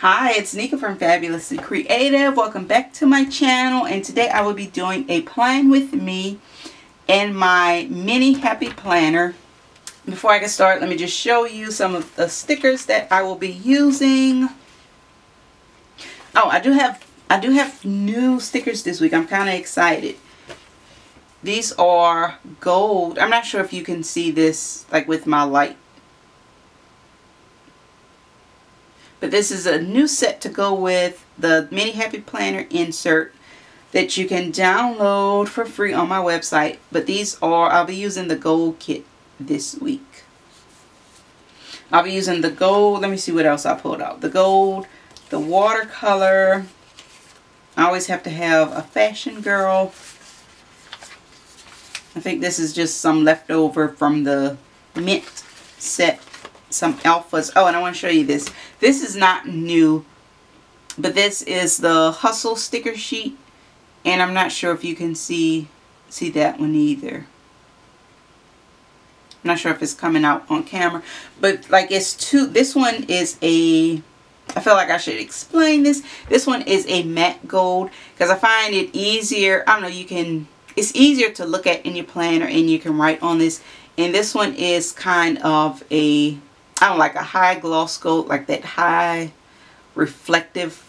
Hi, it's Nika from Fabulously Creative. Welcome back to my channel, and today I will be doing a plan with me in my Mini Happy Planner. Before I get started, let me just show you some of the stickers that I will be using. Oh, I do have new stickers this week. I'm kind of excited. These are gold. I'm not sure if you can see this like with my light. But this is a new set to go with the Mini Happy Planner insert that you can download for free on my website. But these are, I'll be using the gold kit this week. I'll be using the gold, let me see what else I pulled out. The gold, the watercolor. I always have to have a fashion girl. I think this is just some leftover from the mint set. Some alphas. Oh, and I want to show you this. This is not new, but this is the Hustle sticker sheet, and I'm not sure if you can see that one either. I'm not sure if it's coming out on camera, but like it's two. This one is a, I feel like I should explain this. This one is a matte gold because I find it easier. I don't know, you can, it's easier to look at in your planner and you can write on this. And this one is kind of a, I don't like a high gloss gold, like that high reflective.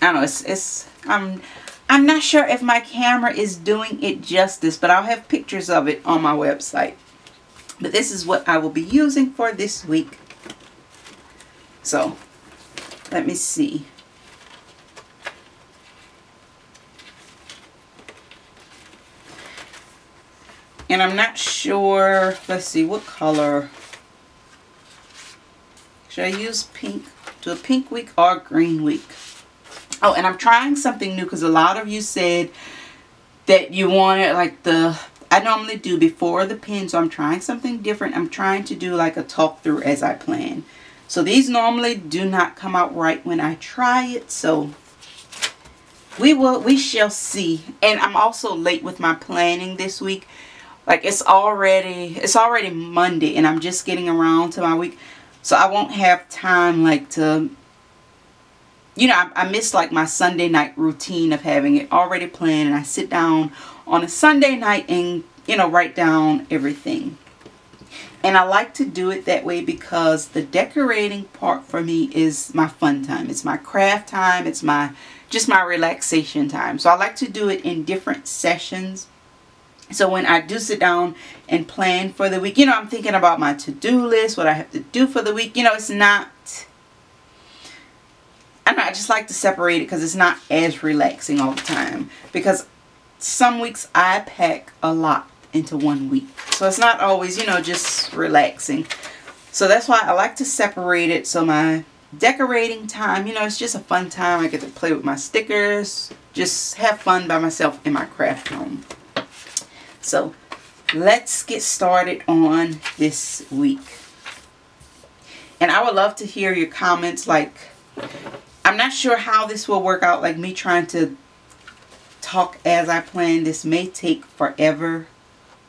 I don't know, I'm not sure if my camera is doing it justice, but I'll have pictures of it on my website. But this is what I will be using for this week. So, let me see. And I'm not sure, let's see, what color? Should I use pink? Do a pink week or green week? Oh, and I'm trying something new because a lot of you said that you wanted like the, I normally do before the pen, so I'm trying something different. I'm trying to do like a talk through as I plan. So these normally do not come out right when I try it, so we shall see. And I'm also late with my planning this week. Like it's already Monday and I'm just getting around to my week. So I won't have time like to, you know, I miss like my Sunday night routine of having it already planned. And I sit down on a Sunday night and, you know, write down everything. And I like to do it that way because the decorating part for me is my fun time. It's my craft time. It's my, just my relaxation time. So I like to do it in different sessions. So when I do sit down and plan for the week, you know, I'm thinking about my to-do list, what I have to do for the week. You know, it's not, I don't know, I just like to separate it because it's not as relaxing all the time. Because some weeks I pack a lot into one week. So it's not always, you know, just relaxing. So that's why I like to separate it. So my decorating time, you know, it's just a fun time. I get to play with my stickers, just have fun by myself in my craft room. So let's get started on this week. And I would love to hear your comments. Like, I'm not sure how this will work out. Like me trying to talk as I plan. This may take forever.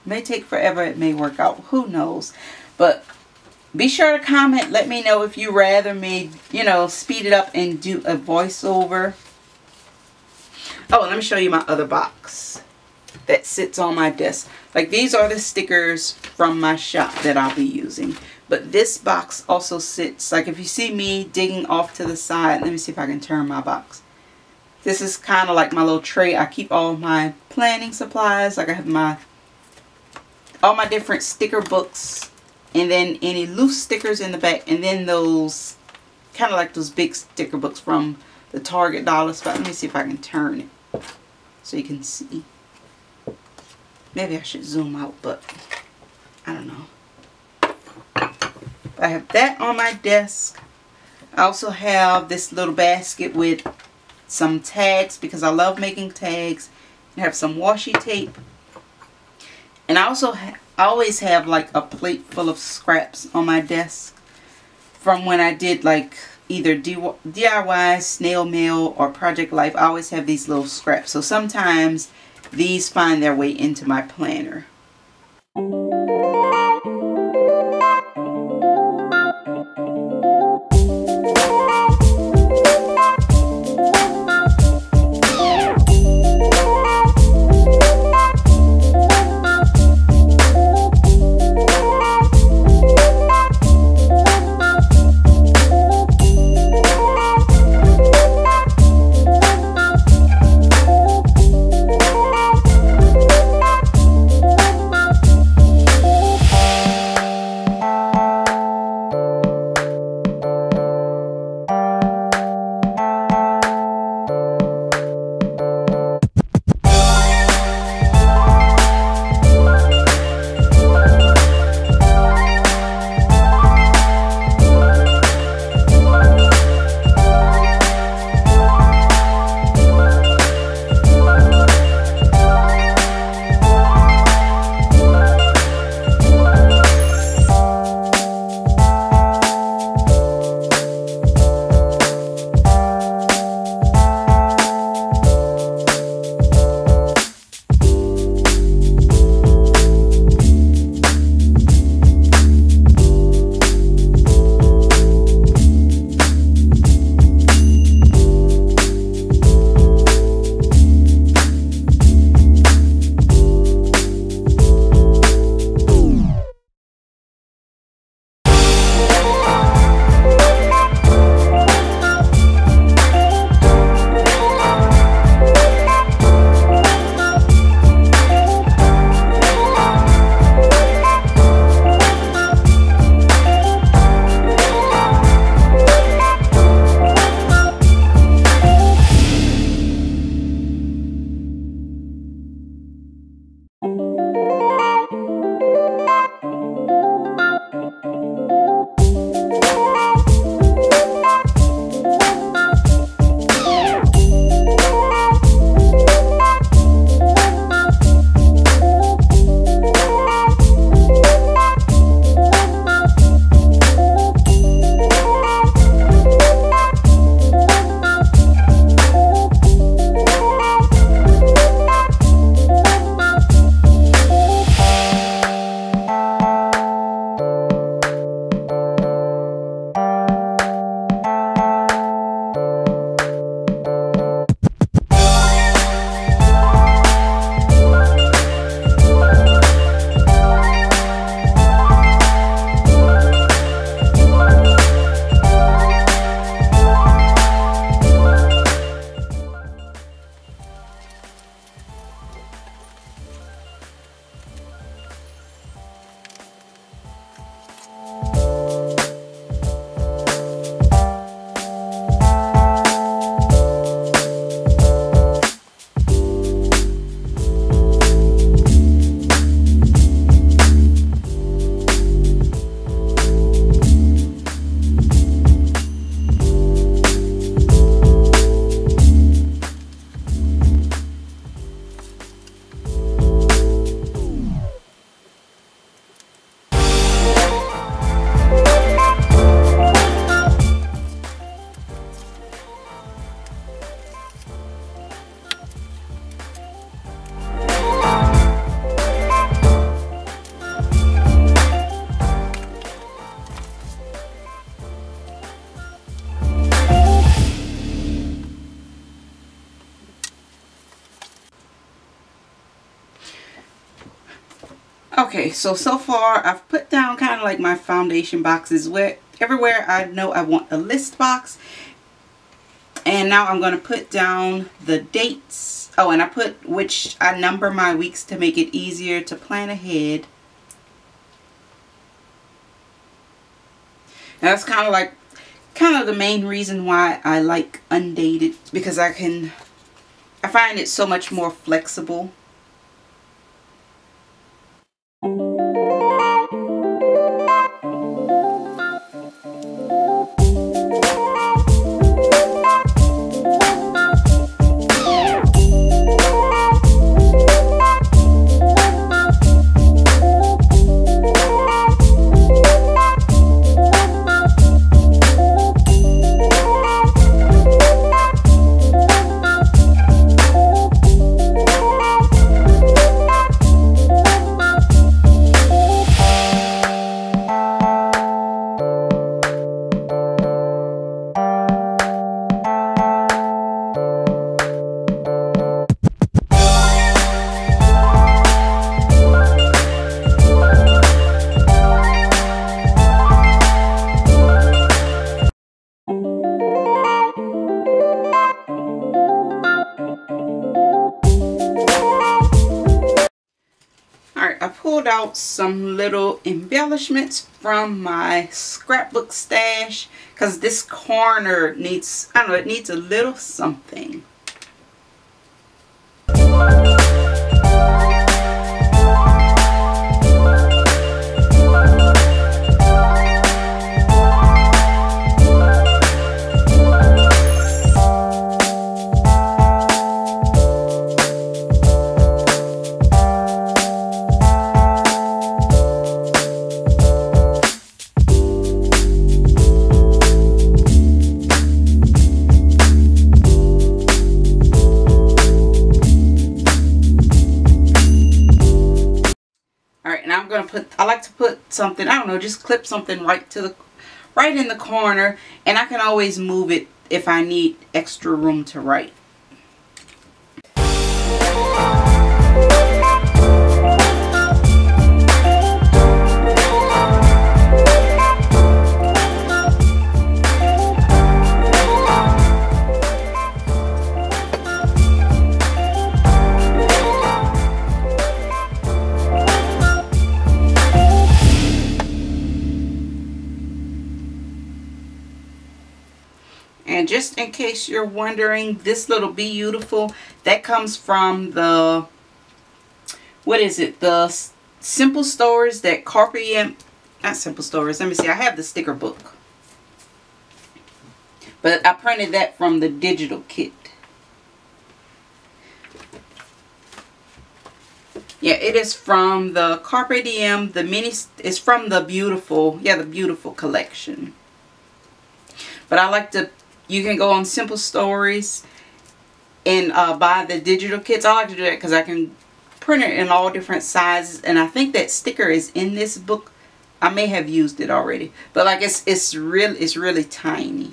It may take forever. It may work out. Who knows? But be sure to comment. Let me know if you rather me, you know, speed it up and do a voiceover. Oh, and let me show you my other box that sits on my desk. Like these are the stickers from my shop that I'll be using. But this box also sits, like if you see me digging off to the side, let me see if I can turn my box. This is kind of like my little tray. I keep all my planning supplies. Like I have my, all my different sticker books, and then any loose stickers in the back, and then those kind of like those big sticker books from the Target dollar spot. Let me see if I can turn it so you can see. Maybe I should zoom out, but I don't know. I have that on my desk. I also have this little basket with some tags because I love making tags. I have some washi tape. And I also always have like a plate full of scraps on my desk from when I did like either DIY, snail mail, or Project Life. I always have these little scraps. So sometimes these find their way into my planner. Okay, so far I've put down kind of like my foundation boxes where everywhere I know I want a list box. And now I'm going to put down the dates. Oh, and I put which I number my weeks to make it easier to plan ahead. Now that's kind of the main reason why I like undated, because I find it so much more flexible. Out some little embellishments from my scrapbook stash, because this corner needs, I don't know, it needs a little something. I like to put something, I don't know, just clip something right in the corner, and I can always move it if I need extra room to write. And just in case you're wondering, this little Be Beautiful, that comes from the, what is it? The Simple Stories that Carpe Diem, not Simple Stories, let me see, I have the sticker book. But I printed that from the digital kit. Yeah, it is from the Carpe Diem, the mini, it's from the Beautiful, yeah, the Beautiful collection. But I like to, you can go on Simple Stories and buy the digital kits. I like to do that because I can print it in all different sizes. And I think that sticker is in this book. I may have used it already. But like it's really tiny.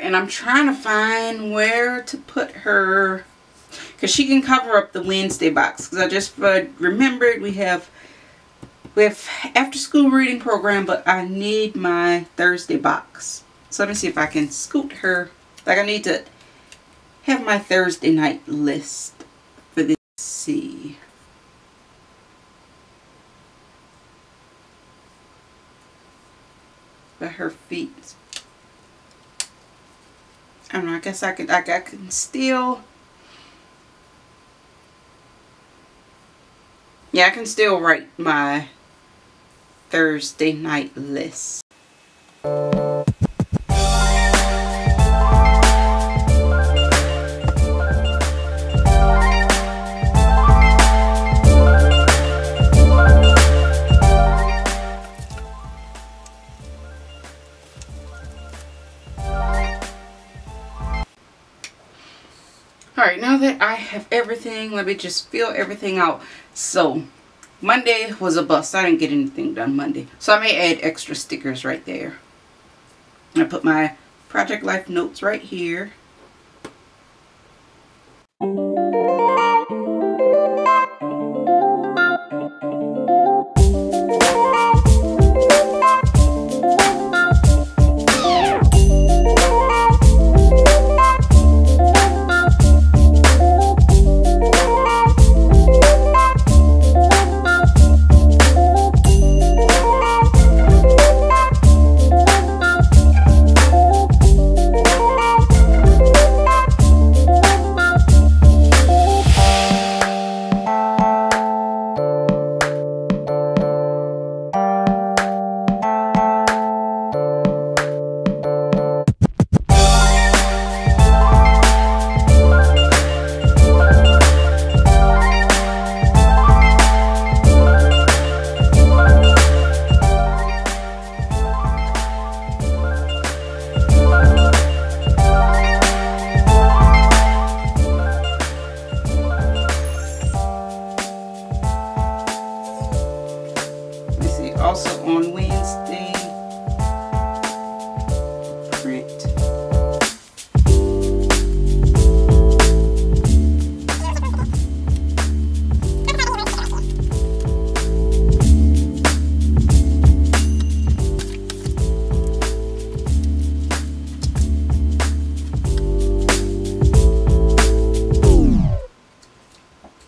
And I'm trying to find where to put her, because she can cover up the Wednesday box, because I just remembered we have after school reading program, but I need my Thursday box. So let me see if I can scoot her. Like I need to have my Thursday night list for this. Let's see. But her feet. I don't know, I guess I can still, yeah, I can still write my Thursday night list. have everything. Let me just fill everything out. So Monday was a bust. I didn't get anything done Monday. So I may add extra stickers right there. I put my Project Life notes right here.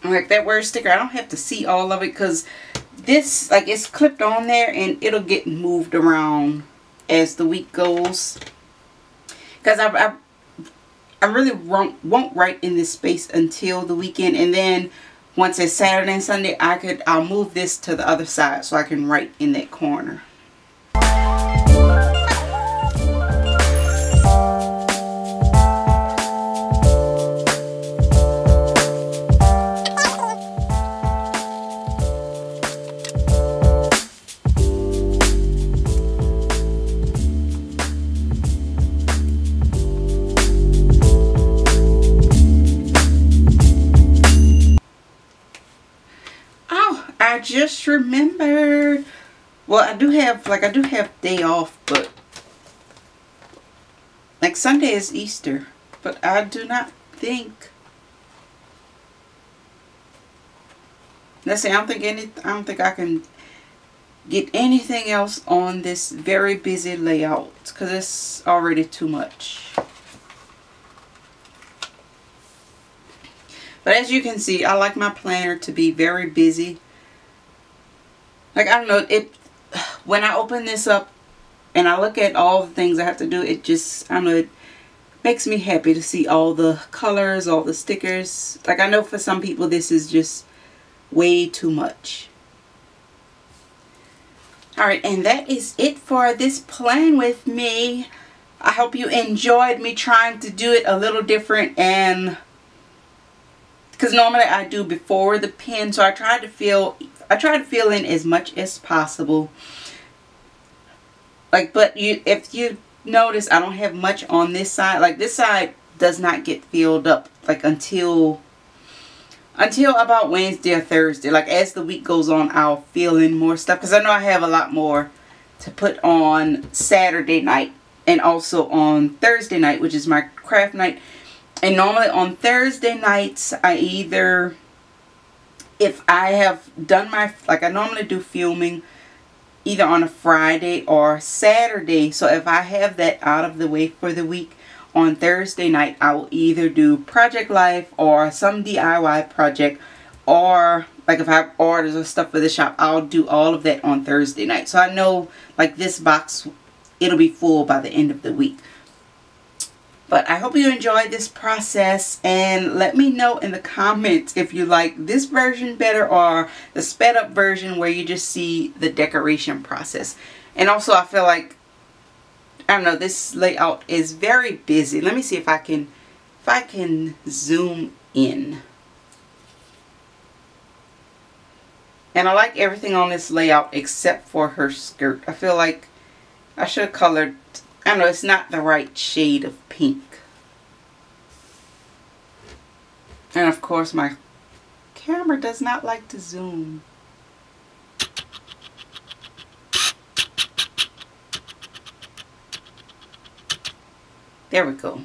Like that word sticker, I don't have to see all of it because this, like, it's clipped on there and it'll get moved around as the week goes, because I really won't write in this space until the weekend, and then once it's Saturday and Sunday I'll move this to the other side so I can write in that corner. Just remembered, well, I do have day off, but like Sunday is Easter, but I do not think, let's see, I don't think I can get anything else on this very busy layout because it's already too much. But as you can see, I like my planner to be very busy. Like, I don't know, when I open this up and I look at all the things I have to do, it just, I don't know, it makes me happy to see all the colors, all the stickers. Like, I know for some people this is just way too much. Alright, and that is it for this plan with me. I hope you enjoyed me trying to do it a little different, and because normally I do before the pen, so I try to fill in as much as possible. Like, but if you notice, I don't have much on this side. Like, this side does not get filled up, like, until about Wednesday or Thursday. Like, as the week goes on, I'll fill in more stuff, because I know I have a lot more to put on Saturday night and also on Thursday night, which is my craft night. And normally on Thursday nights, I either, if I have done my, like, I normally do filming either on a Friday or Saturday. So if I have that out of the way for the week, on Thursday night I will either do Project Life or some DIY project, or like if I have orders or stuff for the shop, I'll do all of that on Thursday night. So I know, like, this box, it'll be full by the end of the week. But I hope you enjoyed this process, and let me know in the comments if you like this version better or the sped up version where you just see the decoration process. And also, I feel like, I don't know, this layout is very busy. Let me see if I can zoom in. And I like everything on this layout except for her skirt. I feel like I should have colored, I don't know, it's not the right shade of pink. And of course my camera does not like to zoom. There we go.